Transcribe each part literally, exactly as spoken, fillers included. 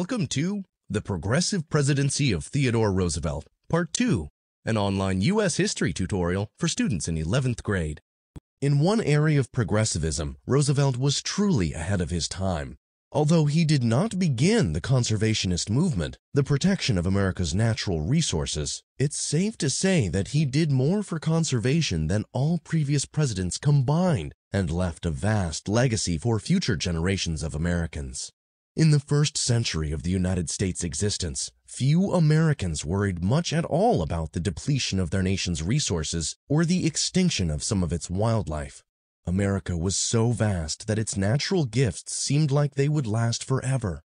Welcome to The Progressive Presidency of Theodore Roosevelt, Part two, an online U S history tutorial for students in eleventh grade. In one area of progressivism, Roosevelt was truly ahead of his time. Although he did not begin the conservationist movement, the protection of America's natural resources, it's safe to say that he did more for conservation than all previous presidents combined and left a vast legacy for future generations of Americans. In the first century of the United States' existence, few Americans worried much at all about the depletion of their nation's resources or the extinction of some of its wildlife. America was so vast that its natural gifts seemed like they would last forever.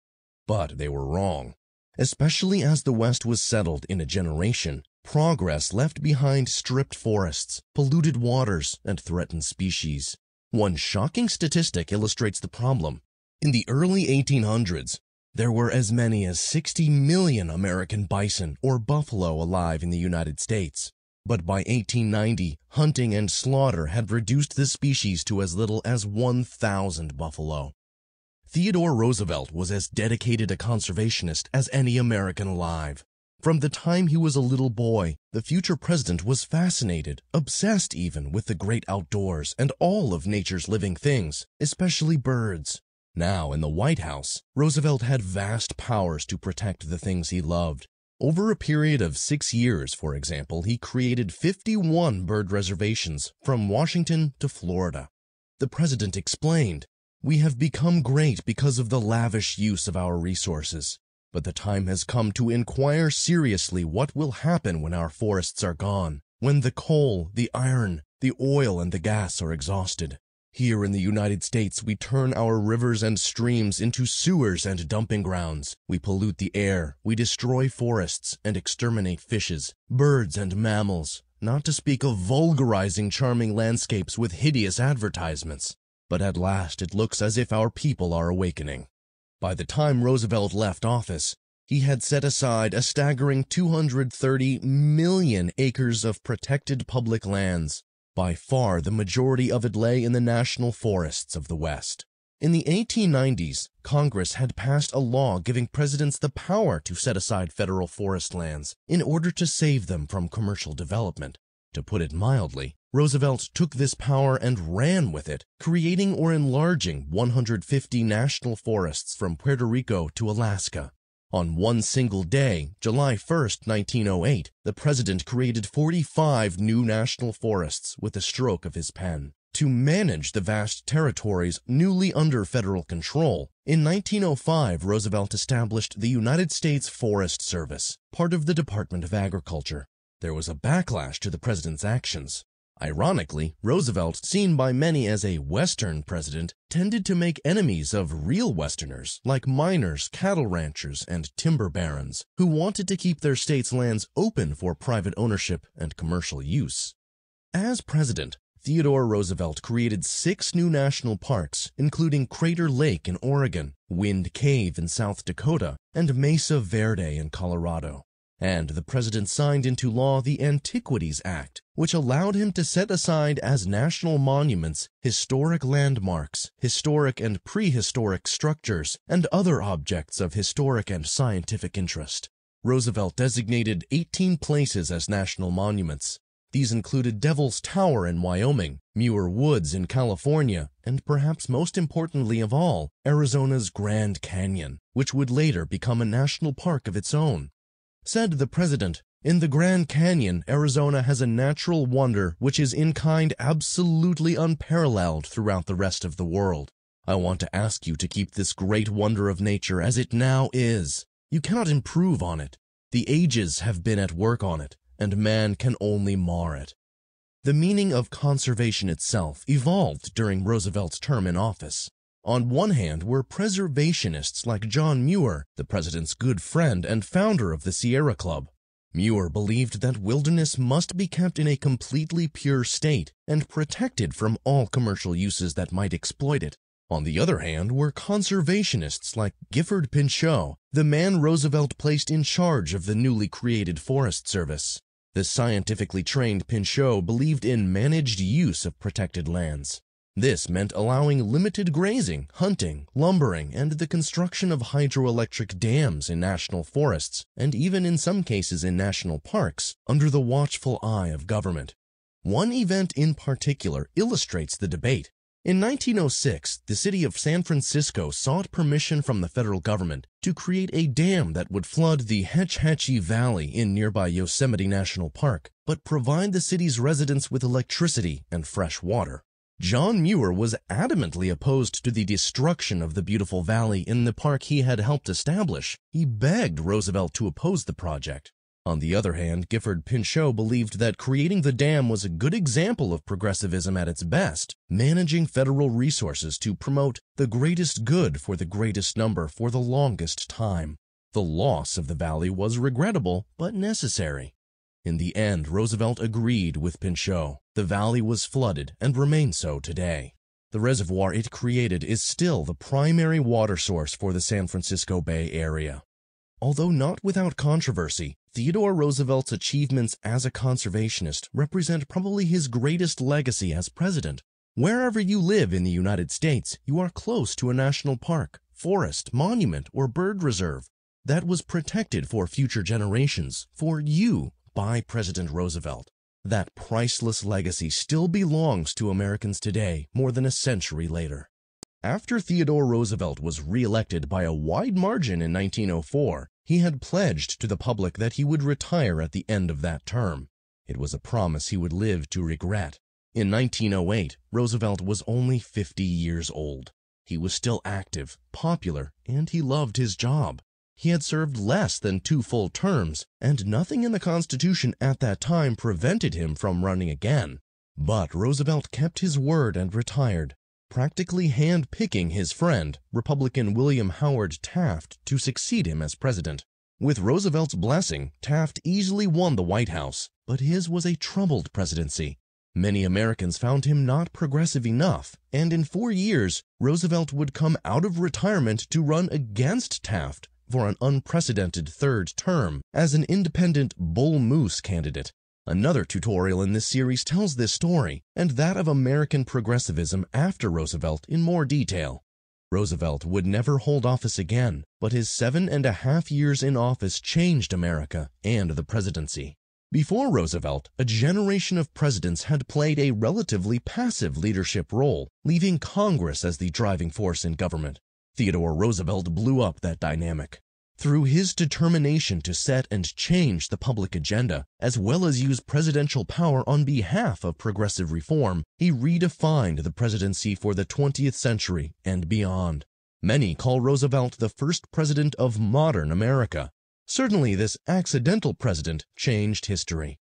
But they were wrong. Especially as the West was settled in a generation, progress left behind stripped forests, polluted waters, and threatened species. One shocking statistic illustrates the problem. In the early eighteen hundreds, there were as many as sixty million American bison or buffalo alive in the United States. But by eighteen ninety, hunting and slaughter had reduced the species to as little as one thousand buffalo. Theodore Roosevelt was as dedicated a conservationist as any American alive. From the time he was a little boy, the future president was fascinated, obsessed even, with the great outdoors and all of nature's living things, especially birds. Now in the White House, Roosevelt had vast powers to protect the things he loved. Over a period of six years, for example, he created fifty-one bird reservations from Washington to Florida. The president explained, "We have become great because of the lavish use of our resources, but the time has come to inquire seriously what will happen when our forests are gone, when the coal, the iron, the oil, and the gas are exhausted. Here in the United States, we turn our rivers and streams into sewers and dumping grounds. We pollute the air, we destroy forests, and exterminate fishes, birds, and mammals, not to speak of vulgarizing charming landscapes with hideous advertisements. But at last, it looks as if our people are awakening." By the time Roosevelt left office, he had set aside a staggering two hundred thirty million acres of protected public lands. By far, the majority of it lay in the national forests of the West. In the eighteen nineties, Congress had passed a law giving presidents the power to set aside federal forest lands in order to save them from commercial development. To put it mildly, Roosevelt took this power and ran with it, creating or enlarging one hundred fifty national forests from Puerto Rico to Alaska. On one single day, July first, nineteen oh eight, the president created forty-five new national forests with a stroke of his pen. To manage the vast territories newly under federal control, in nineteen oh five, Roosevelt established the United States Forest Service, part of the Department of Agriculture. There was a backlash to the president's actions. Ironically, Roosevelt, seen by many as a Western president, tended to make enemies of real Westerners like miners, cattle ranchers, and timber barons who wanted to keep their state's lands open for private ownership and commercial use. As president, Theodore Roosevelt created six new national parks, including Crater Lake in Oregon, Wind Cave in South Dakota, and Mesa Verde in Colorado. And the president signed into law the Antiquities Act, which allowed him to set aside as national monuments historic landmarks, historic and prehistoric structures, and other objects of historic and scientific interest. Roosevelt designated eighteen places as national monuments. These included Devil's Tower in Wyoming, Muir Woods in California, and perhaps most importantly of all, Arizona's Grand Canyon, which would later become a national park of its own. Said the president, "In the Grand Canyon, Arizona has a natural wonder which is in kind absolutely unparalleled throughout the rest of the world. I want to ask you to keep this great wonder of nature as it now is. You cannot improve on it. The ages have been at work on it, and man can only mar it." The meaning of conservation itself evolved during Roosevelt's term in office. On one hand were preservationists like John Muir, the president's good friend and founder of the Sierra Club. Muir believed that wilderness must be kept in a completely pure state and protected from all commercial uses that might exploit it. On the other hand were conservationists like Gifford Pinchot, the man Roosevelt placed in charge of the newly created Forest Service. The scientifically trained Pinchot believed in managed use of protected lands. This meant allowing limited grazing, hunting, lumbering, and the construction of hydroelectric dams in national forests, and even in some cases in national parks, under the watchful eye of government. One event in particular illustrates the debate. In nineteen oh six, the city of San Francisco sought permission from the federal government to create a dam that would flood the Hetch Hetchy Valley in nearby Yosemite National Park, but provide the city's residents with electricity and fresh water. John Muir was adamantly opposed to the destruction of the beautiful valley in the park he had helped establish. He begged Roosevelt to oppose the project. On the other hand, Gifford Pinchot believed that creating the dam was a good example of progressivism at its best, managing federal resources to promote the greatest good for the greatest number for the longest time. The loss of the valley was regrettable but necessary. In the end, Roosevelt agreed with Pinchot. The valley was flooded and remains so today. The reservoir it created is still the primary water source for the San Francisco Bay Area. Although not without controversy, Theodore Roosevelt's achievements as a conservationist represent probably his greatest legacy as president. Wherever you live in the United States, you are close to a national park, forest, monument, or bird reserve that was protected for future generations, for you, by President Roosevelt. That priceless legacy still belongs to Americans today, more than a century later. After Theodore Roosevelt was re-elected by a wide margin in nineteen oh four, he had pledged to the public that he would retire at the end of that term. It was a promise he would live to regret. In nineteen oh eight, Roosevelt was only fifty years old. He was still active, popular, and he loved his job. He had served less than two full terms, and nothing in the Constitution at that time prevented him from running again. But Roosevelt kept his word and retired, practically handpicking his friend, Republican William Howard Taft, to succeed him as president. With Roosevelt's blessing, Taft easily won the White House, but his was a troubled presidency. Many Americans found him not progressive enough, and in four years, Roosevelt would come out of retirement to run against Taft for an unprecedented third term as an independent Bull Moose candidate. Another tutorial in this series tells this story and that of American progressivism after Roosevelt in more detail. Roosevelt would never hold office again, but his seven and a half years in office changed America and the presidency. Before Roosevelt, a generation of presidents had played a relatively passive leadership role, leaving Congress as the driving force in government. Theodore Roosevelt blew up that dynamic. Through his determination to set and change the public agenda, as well as use presidential power on behalf of progressive reform, he redefined the presidency for the twentieth century and beyond. Many call Roosevelt the first president of modern America. Certainly, this accidental president changed history.